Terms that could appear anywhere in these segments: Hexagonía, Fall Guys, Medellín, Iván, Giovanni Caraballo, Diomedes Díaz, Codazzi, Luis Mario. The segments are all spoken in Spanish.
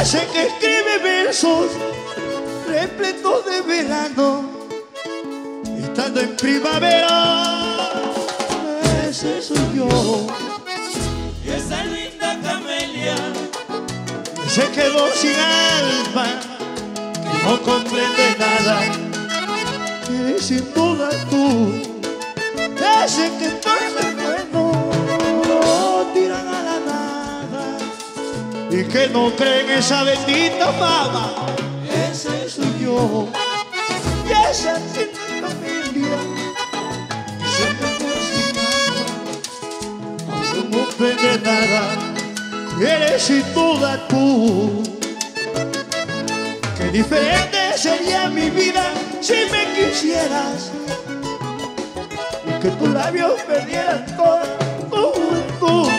ese que escribe versos repletos de verano, estando en primavera, ese soy yo. Y esa linda camelia se quedó sin alma, que no comprende nada, eres sin duda tú, ese que pasa y que no creen esa bendita fama, ese soy yo. Y esa linda familia que se quedó sin nada, no comprende nada, eres sin duda tú. Qué diferente sería mi vida si me quisieras, y que tus labios perdieran toda tu juventud.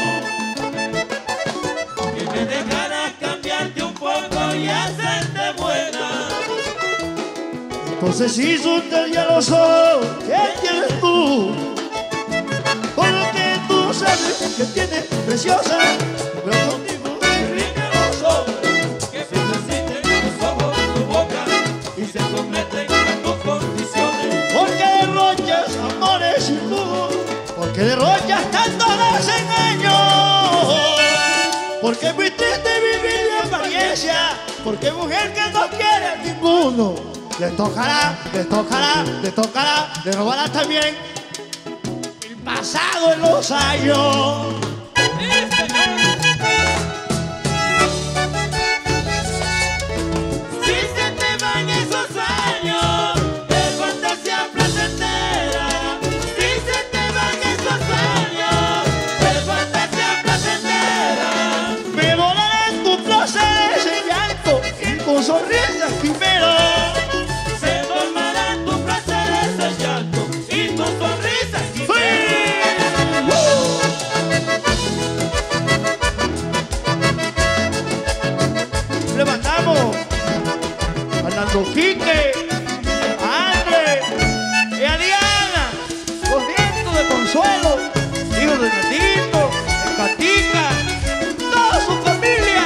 Y hacerte buena, entonces si te ya lo soy, ¿qué tienes tú? Por lo que tú sabes que tienes preciosa, pero contigo me rinden los ojos, que se resisten tus ojos, tu boca, y se someten a tus condiciones. Porque derrochas amores sin tú, porque derrochas tantos desengaños, porque fuiste de vivir de apariencia, porque mujer que no quiere a ninguno, le robará también el pasado en los años. Si se te van esos años de fantasía placentera, si se te van esos años de fantasía placentera, me volarán tus placeres en llanto y con sonrisas primero. Se volverán tus placeres en llanto y tus sonrisas primero. Levantamos a Nando Quique, a André y a Diana, los vientos de consuelo, hijos de Netito, de Catica, toda su familia.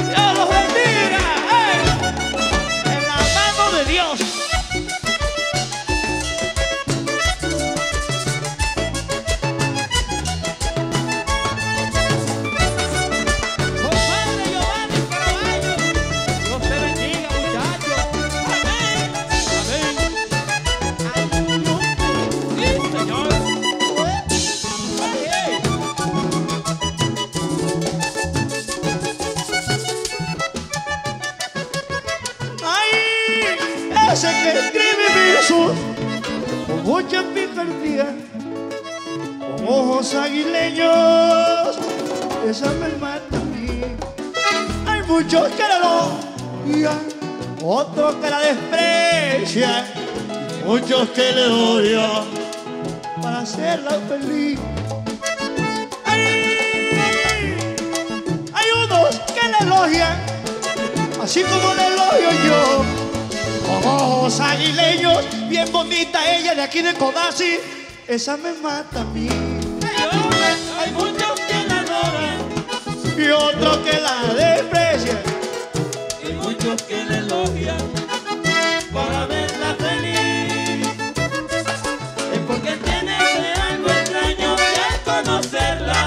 Dios los bendiga, ¡eh! En la mano de Dios. Compadre Giovanni Caraballo, Dios te bendiga, muchachos. Amén, amén. Sí, señor. Ay, ey. Ay, ese que escribe versos con mucha picardía, con ojos aguileños, esa me mata a mí. Hay muchos que la odian, otros que la desprecian, muchos que le odian para hacerla feliz. Ay, hay unos que la elogian, así como la elogio yo, con ojos aguileños, bien bonita ella de aquí de Codazzi, esa me mata a mí. Hay muchos que la adoran Y otros que la desprecian, y muchos que la elogian para verla feliz. Es porque tiene ese algo extraño que al conocerla,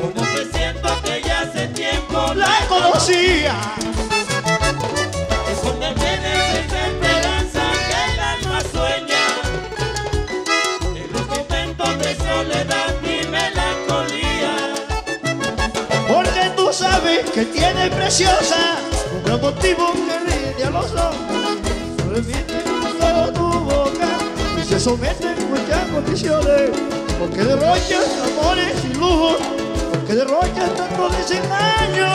como que siento que ya hace tiempo la la conocía. es porque tiene esa esperanza que el alma sueña, en los momentos de soledad y melancolía. Porque tú sabes que tiene preciosa un gran motivo que rinde a los hombres. Repite solo tu boca y se somete en muchas condiciones. Porque derrochas amores y lujos, porque derrochas tanto desengaño.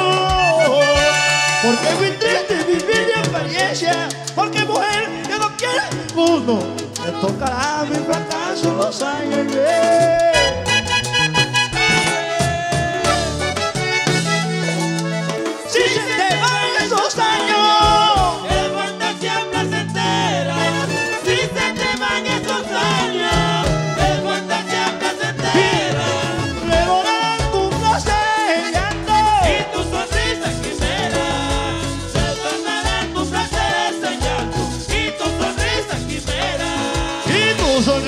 Porque muy triste vivir de apariencia, porque mujer que no quiere a ninguno, le tocará mi fracaso los años. Si se te van esos años de fantasía placentera, si se te van esos años de fantasía placentera, le volarán tus placeres en llanto y tus sonrisas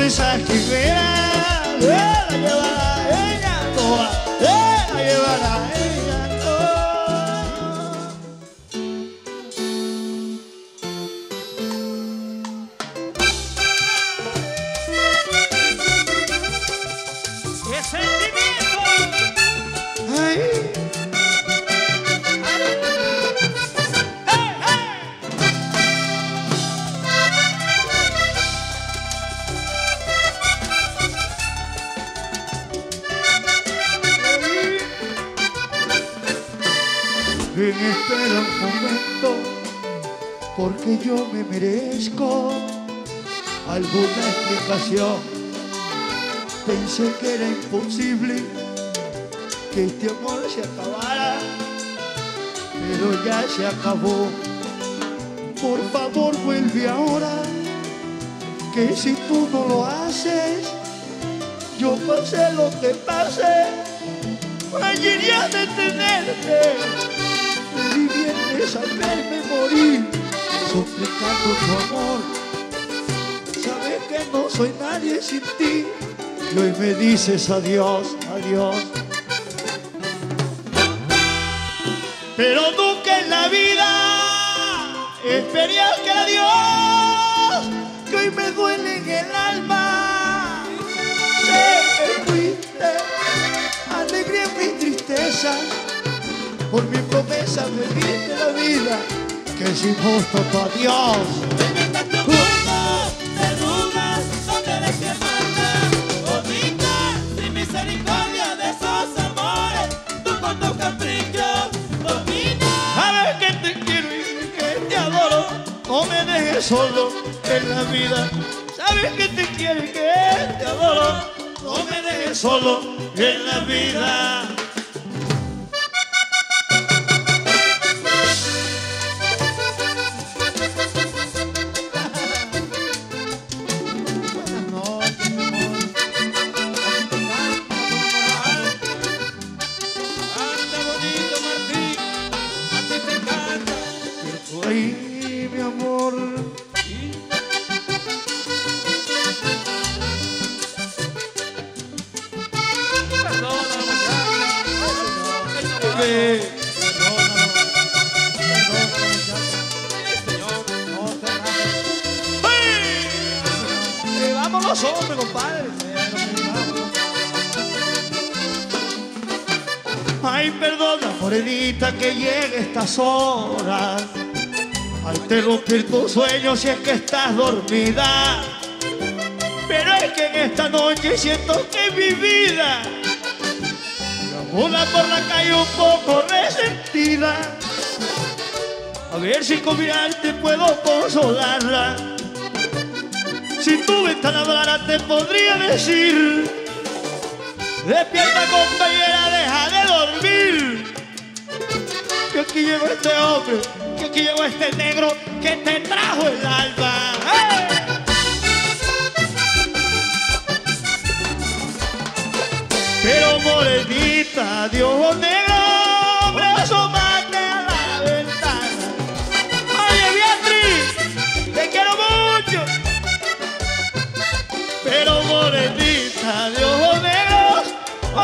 esa quimera, la llevará ella toda, la llevará ella toda. ¡Qué sentimiento! ¡Ay! Espera un momento, porque yo me merezco alguna explicación. Pensé que era imposible que este amor se acabara, pero ya se acabó. Por favor vuelve ahora, que si tú no lo haces, yo pasé lo que pase, falliría de tenerte. Es al verme morir, suplicando tu amor. Sabes que no soy nadie sin ti, y hoy me dices adiós, adiós. Pero nunca en la vida esperé aquel adiós que hoy me duele en el alma. Sé que fuiste alegría en mis tristezas, por mi promesa feliz de la vida, que es injusto para Dios. Bendita tu cuerpo, de rugas, donde eres mi hermana, bonita, sin misericordia de esos amores, tú con tus caprichos domina. Sabes que te quiero y que te adoro, no me dejes solo en la vida. Sabes que te quiero y que te adoro, no me dejes solo en la vida. Ay, mi amor, ¿sí? Perdóname, Señor, no te hagas. Vamos los hombres, compadre. Ay, perdona, morenita, que llegue estas horas. Al interrumpir tus sueños si es que estás dormida, pero es que en esta noche siento que mi vida una por la calle un poco resentida. A ver si con mi arte puedo consolarla. Si tú me estás hablando te podría decir: despierta compañera, deja de dormir, que aquí llegó este hombre, que aquí llegó este negro que te trajo el alba. ¡Hey! Pero morenita de ojo negro, brazo mate a la ventana. Oye Beatriz, te quiero mucho. Pero morenita de ojo negro,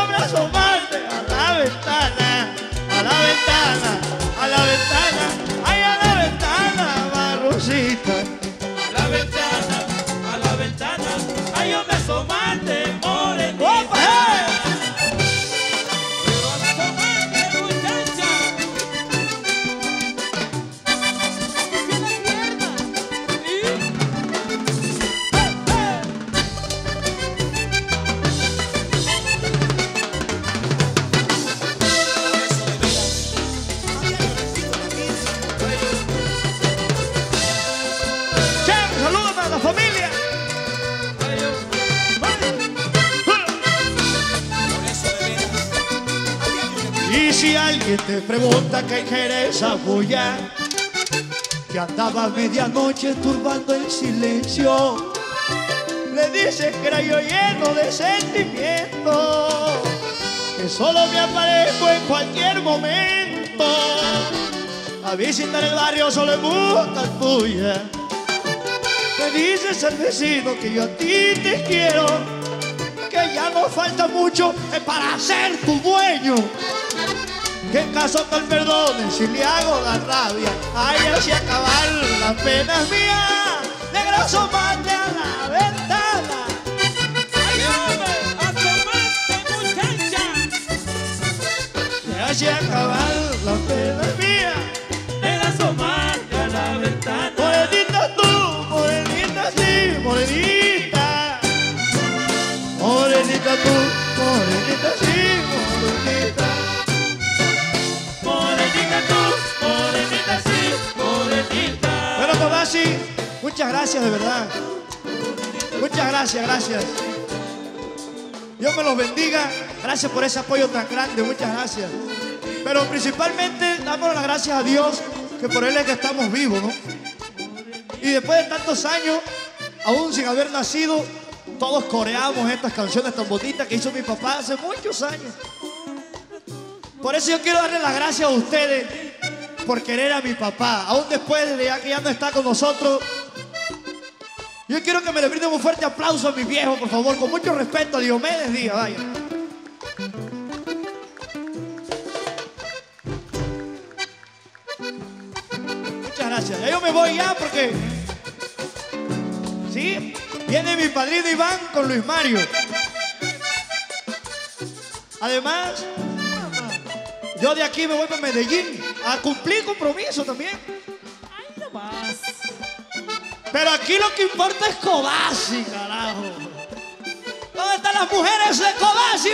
brazo mate a la ventana, a la ventana, a la ventana. A la ventana, hay un asomante morenita. ¡Opa! Pero asomante, muchacha. ¡Qué la mierda! ¿Sí? ¡Familia! Y si alguien te pregunta qué quieres apoyar, que andaba a medianoche turbando el silencio, le dices que era yo lleno de sentimiento, que solo me aparezco en cualquier momento. A visitar el barrio solo en busca tuya. le dices al vecino que yo a ti te quiero, que ya no falta mucho para ser tu dueño, que en caso tal perdone si le hago la rabia, ay, así acabar las penas mías. Negro, asómate a la ventana, ay, asómate, muchacha, y así acabar las penas mías. Negro, asómate a la ventana. Morenita tú, morenita sí, morenita, morenita tú, morenita sí, morenita. Codazzi, muchas gracias, de verdad. Muchas gracias, gracias. Dios me los bendiga. Gracias por ese apoyo tan grande, muchas gracias. Pero principalmente damos las gracias a Dios, que por Él es que estamos vivos, ¿no? Y después de tantos años, aún sin haber nacido, todos coreamos estas canciones tan bonitas que hizo mi papá hace muchos años. Por eso yo quiero darle las gracias a ustedes por querer a mi papá, aún después de que ya no está con nosotros. Yo quiero que me le brinden un fuerte aplauso a mi viejo, por favor, con mucho respeto a Diomedes Díaz, vaya. Muchas gracias. Ya yo me voy ya porque... ¿sí? Viene mi padrino Iván con Luis Mario. Además, yo de aquí me voy para Medellín a cumplir compromiso también. Ay, no más. Pero aquí lo que importa es Codazzi, carajo. ¿Dónde están las mujeres de Codazzi?